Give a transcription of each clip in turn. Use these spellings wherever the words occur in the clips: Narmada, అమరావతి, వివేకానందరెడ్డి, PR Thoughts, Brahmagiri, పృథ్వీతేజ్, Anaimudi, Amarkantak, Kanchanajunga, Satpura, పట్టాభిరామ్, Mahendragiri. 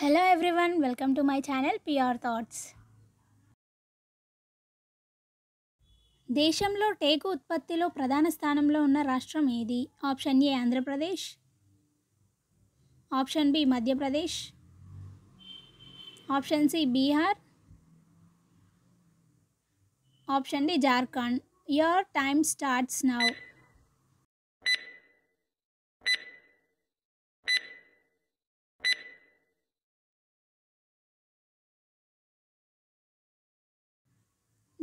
Hello everyone, welcome to my channel PR Thoughts. దేశంలో టేకు ఉత్పత్తిలో ప్రధాన స్థానంలో ఉన్న రాష్ట్రం ఏది? Option A Andhra Pradesh, option B Madhya Pradesh, option C Bihar, option D Jharkhand. Your time starts now.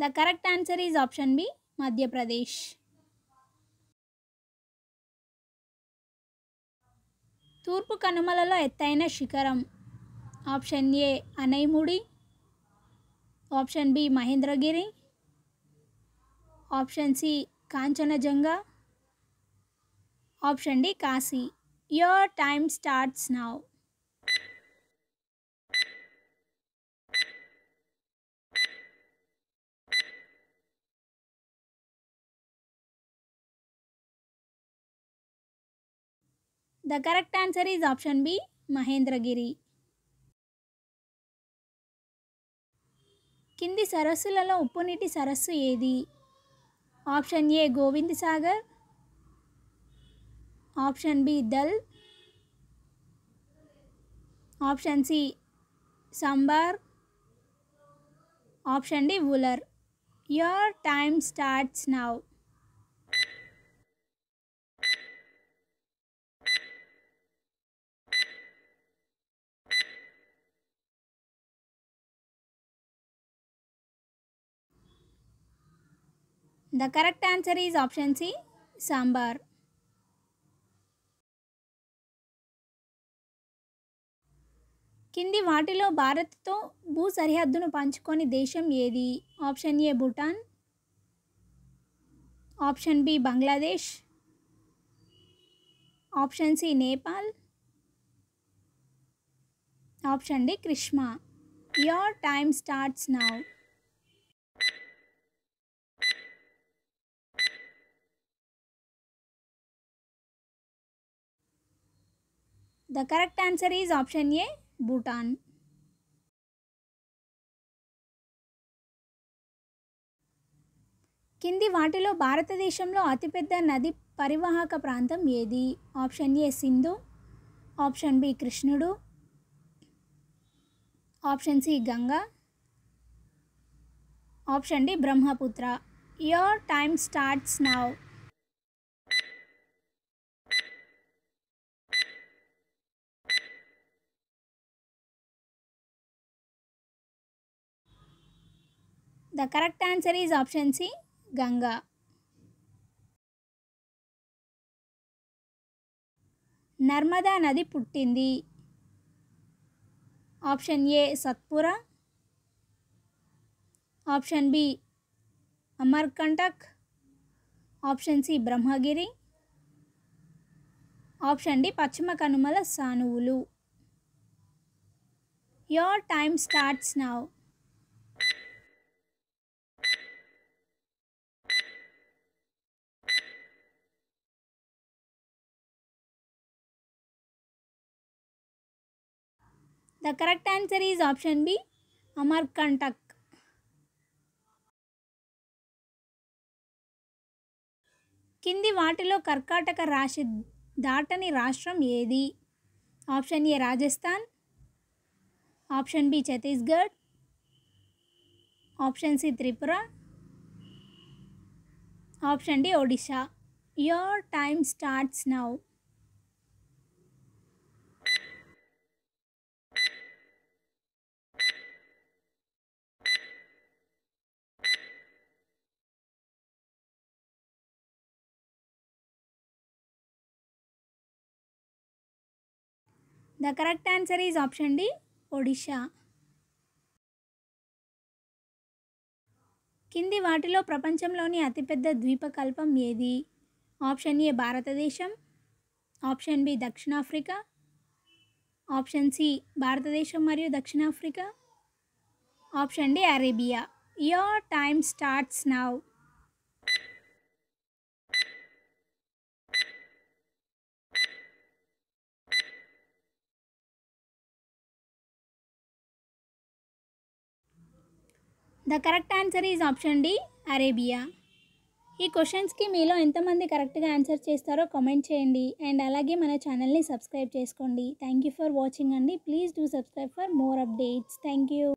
The correct answer is option B, Madhya Pradesh. Turpu Kanumalalo ettaina shikaram. Option A, Anaimudi. Option B, Mahendragiri. Option C, Kanchanajunga. Option D, Kasi. Your time starts now. The correct answer is option B, Mahendragiri. Kindi Sarasuలలో ఉప్పునీటి సరస్సు ఏది? Option A, Govinda Sagar, option B, Dal, option C, Sambhar, option D, Wular. Your time starts now. The correct answer is option C, Sambar. Kindi vaatilo Bharatto భూ సరిహద్దును పంచుకొని దేశం ఏది? Option A, Bhutan, option B, Bangladesh, option C, Nepal, option D, Krishna. Your time starts now. The correct answer is option A, Bhutan. కింది వాటిలో భారతదేశంలో అతిపెద్ద నది పరివాహక ప్రాంతం ఏది? Option A, Sindhu, option B, కృష్ణుడు, option C, Ganga, option D, Brahmaputra. Your time starts now. The correct answer is option C, Ganga. Narmada Nadi puttindi. Option A, Satpura, option B, Amarkantak, option C, Brahmagiri, option D, Pachchima Kanumala Sanuvulu. Your time starts now. The correct answer is option B, Amarkantak. కింది వాటిలో కర్కాటక రాశి దాటని రాష్ట్రం ఏది? Option A, Rajasthan, option B, Chhattisgarh, option C, Tripura, option D, Odisha. Your time starts now. The correct answer is option D, Odisha. కింది వాటిలో ప్రపంచంలోని అతిపెద్ద ద్వీపకల్పం ఏది? ఆప్షన్ A, భారతదేశం, ఆప్షన్ B, దక్షిణాఫ్రికా, ఆప్షన్ C, భారతదేశం మరియు దక్షిణాఫ్రికా, option D, Arabia. Your time starts now. The correct answer is option D, Arabia. ఈ క్వశ్చన్స్కి మీలో ఎంతమంది కరెక్ట్గా ఆన్సర్ చేస్తారో కామెంట్ చేయండి అండ్ అలాగే మన ఛానల్ని సబ్స్క్రైబ్ చేసుకోండి. థ్యాంక్ యూ ఫర్ వాచింగ్ అండి. Please do subscribe for more updates. Thank you.